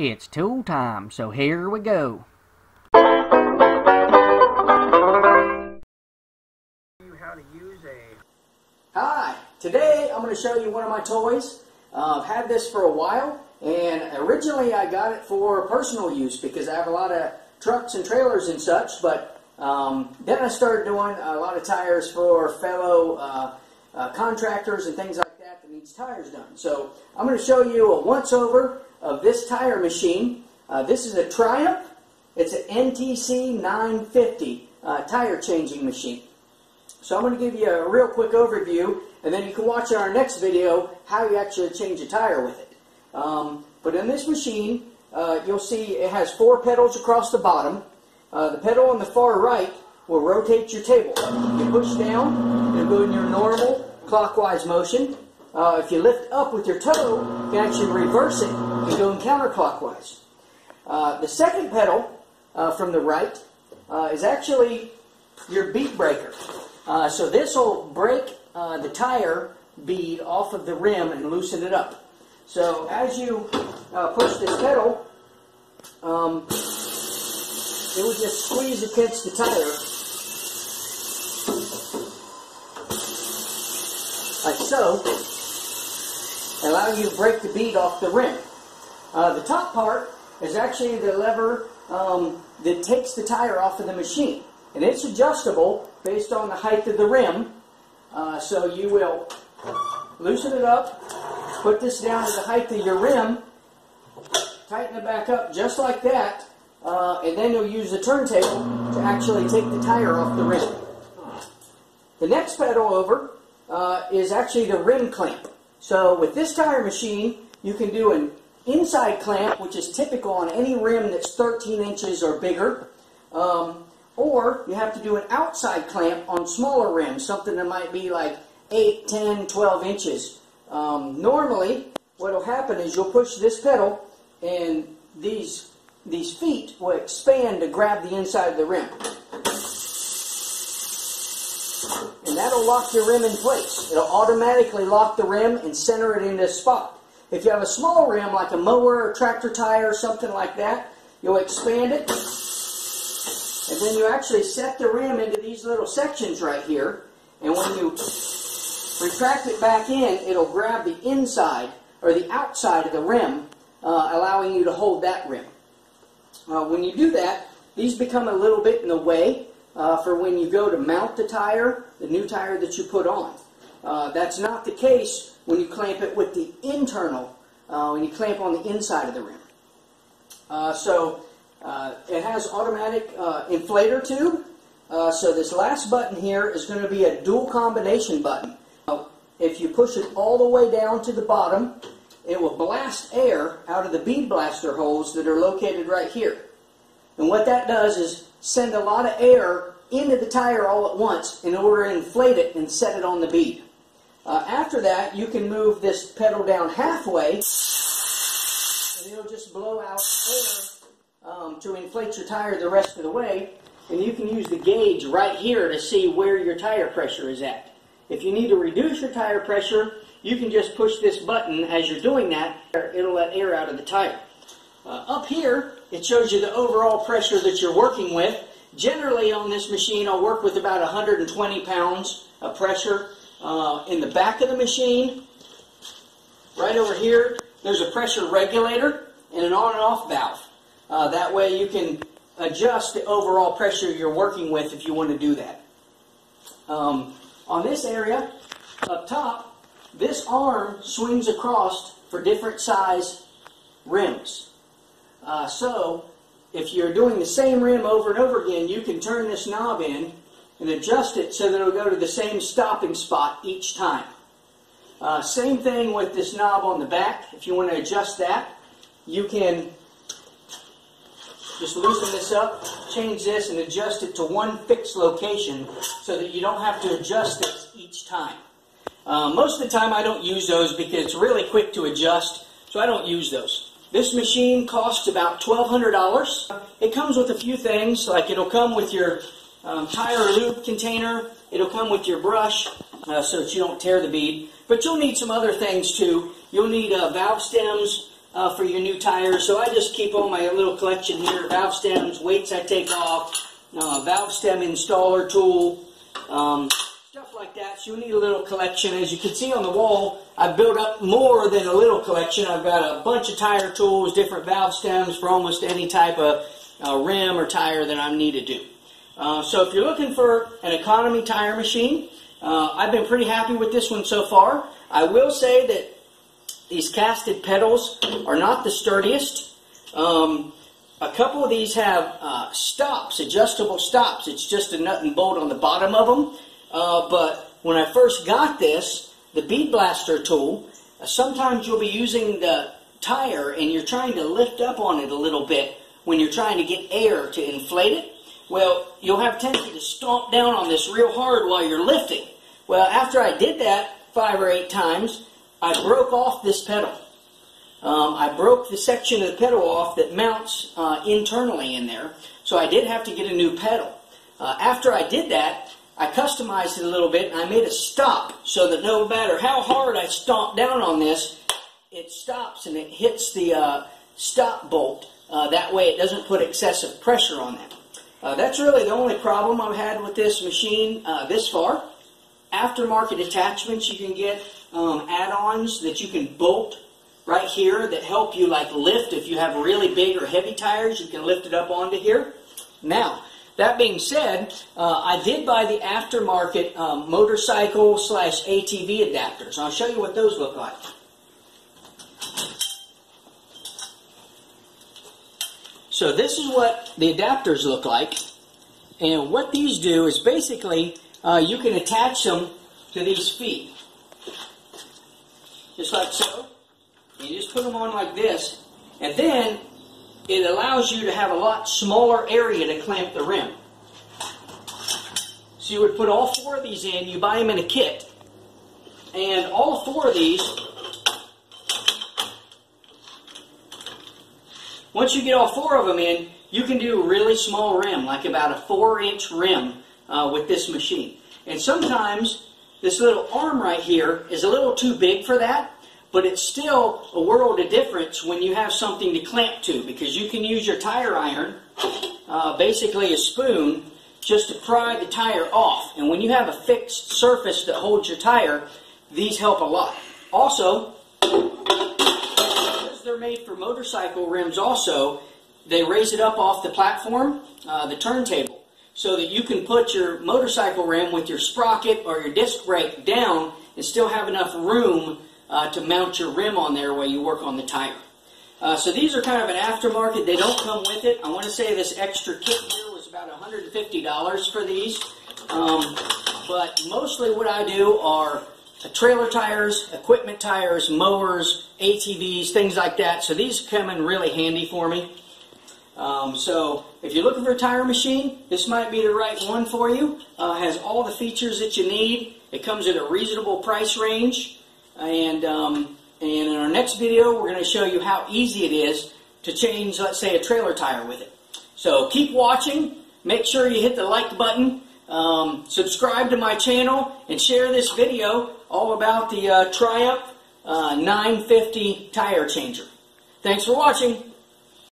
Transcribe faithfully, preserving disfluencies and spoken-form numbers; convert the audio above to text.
It's tool time, so here we go. How to use a... Hi! Today I'm going to show you one of my toys. Uh, I've had this for a while, and originally I got it for personal use because I have a lot of trucks and trailers and such, but um, then I started doing a lot of tires for fellow uh, uh, contractors and things like that that needs tires done. So I'm going to show you a once-over of this tire machine. Uh, this is a Triumph. It's an N T C nine fifty uh, tire changing machine. So I'm going to give you a real quick overview, and then you can watch in our next video how you actually change a tire with it. Um, but in this machine, uh, you'll see it has four pedals across the bottom. Uh, the pedal on the far right will rotate your table. You push down, it'll go in your normal clockwise motion. Uh, if you lift up with your toe, you can actually reverse it and go in counterclockwise. Uh, the second pedal uh, from the right uh, is actually your bead breaker. Uh, so this will break uh, the tire bead off of the rim and loosen it up. So as you uh, push this pedal, um, it will just squeeze against the tire, like so, allow you to break the bead off the rim. Uh, the top part is actually the lever um, that takes the tire off of the machine. And it's adjustable based on the height of the rim. Uh, so you will loosen it up, put this down to the height of your rim, tighten it back up just like that, uh, and then you'll use the turntable to actually take the tire off the rim. The next pedal over uh, is actually the rim clamp. So with this tire machine, you can do an inside clamp, which is typical on any rim that's thirteen inches or bigger. Um, Or you have to do an outside clamp on smaller rims, something that might be like eight, ten, twelve inches. Um, normally, what will happen is you'll push this pedal and these, these feet will expand to grab the inside of the rim. And that'll lock your rim in place. It'll automatically lock the rim and center it in this spot. If you have a small rim like a mower or tractor tire or something like that, you'll expand it. And then you actually set the rim into these little sections right here. And when you retract it back in, it'll grab the inside or the outside of the rim, uh, allowing you to hold that rim. Uh, when you do that, these become a little bit in the way uh, for when you go to mount the tire, the new tire that you put on. Uh, that's not the case when you clamp it with the internal, uh, when you clamp on the inside of the rim. Uh, so... Uh, it has automatic uh, inflator tube, uh, so this last button here is going to be a dual combination button. Uh, if you push it all the way down to the bottom, it will blast air out of the bead blaster holes that are located right here. And what that does is send a lot of air into the tire all at once in order to inflate it and set it on the bead. Uh, after that, you can move this pedal down halfway, and it'll just blow out air Um, to inflate your tire the rest of the way, and you can use the gauge right here to see where your tire pressure is at. If you need to reduce your tire pressure, you can just push this button as you're doing that. It'll let air out of the tire. Uh, up here, it shows you the overall pressure that you're working with. Generally on this machine, I'll work with about one hundred twenty pounds of pressure uh, in the back of the machine. Right over here, there's a pressure regulator and an on and off valve. Uh, that way you can adjust the overall pressure you're working with if you want to do that. Um, on this area, up top, this arm swings across for different size rims. Uh, so, if you're doing the same rim over and over again, you can turn this knob in and adjust it so that it'll go to the same stopping spot each time. Uh, same thing with this knob on the back. If you want to adjust that, you can just loosen this up, change this, and adjust it to one fixed location so that you don't have to adjust this each time. Uh, most of the time I don't use those because it's really quick to adjust, so I don't use those. This machine costs about twelve hundred dollars. It comes with a few things, like it'll come with your um, tire lube container, it'll come with your brush uh, so that you don't tear the bead, but you'll need some other things too. You'll need uh, valve stems, uh, for your new tires. So I just keep all my little collection here. Valve stems, weights I take off, uh, valve stem installer tool, um, stuff like that. So you need a little collection. As you can see on the wall, I've built up more than a little collection. I've got a bunch of tire tools, different valve stems for almost any type of uh, rim or tire that I need to do. Uh, so if you're looking for an economy tire machine, uh, I've been pretty happy with this one so far. I will say that these casted pedals are not the sturdiest. Um, a couple of these have uh, stops, adjustable stops. It's just a nut and bolt on the bottom of them. Uh, but when I first got this, the bead blaster tool, uh, sometimes you'll be using the tire and you're trying to lift up on it a little bit when you're trying to get air to inflate it. Well, you'll have a tendency to stomp down on this real hard while you're lifting. Well, after I did that five or eight times, I broke off this pedal. Um, I broke the section of the pedal off that mounts uh, internally in there, so I did have to get a new pedal. Uh, after I did that, I customized it a little bit, and I made a stop so that no matter how hard I stomp down on this, it stops and it hits the uh, stop bolt. Uh, that way it doesn't put excessive pressure on that. Uh, that's really the only problem I've had with this machine uh, this far. Aftermarket attachments, you can get um, add-ons that you can bolt right here that help you like lift. If you have really big or heavy tires, you can lift it up onto here. Now, that being said, uh, I did buy the aftermarket um, motorcycle slash A T V adapters. I'll show you what those look like. So this is what the adapters look like, and what these do is basically uh, you can attach them to these feet, just like so. You just put them on like this, and then it allows you to have a lot smaller area to clamp the rim. So you would put all four of these in, you buy them in a kit, and all four of these, once you get all four of them in, you can do a really small rim, like about a four inch rim uh, with this machine. And sometimes this little arm right here is a little too big for that, but it's still a world of difference when you have something to clamp to, because you can use your tire iron, uh, basically a spoon, just to pry the tire off. And when you have a fixed surface that holds your tire, these help a lot. Also, they're made for motorcycle rims also, they raise it up off the platform, uh, the turntable, so that you can put your motorcycle rim with your sprocket or your disc brake down and still have enough room uh, to mount your rim on there while you work on the tire. Uh, so these are kind of an aftermarket. They don't come with it. I want to say this extra kit here was about one hundred fifty dollars for these. Um, but mostly what I do are trailer tires, equipment tires, mowers, A T Vs, things like that. So these come in really handy for me. Um, so if you're looking for a tire machine, this might be the right one for you. Uh, has all the features that you need. It comes at a reasonable price range. And, um, and in our next video, we're going to show you how easy it is to change, let's say, a trailer tire with it. So keep watching. Make sure you hit the like button. Um, subscribe to my channel and share this video all about the uh, Triumph uh, nine fifty tire changer. Thanks for watching.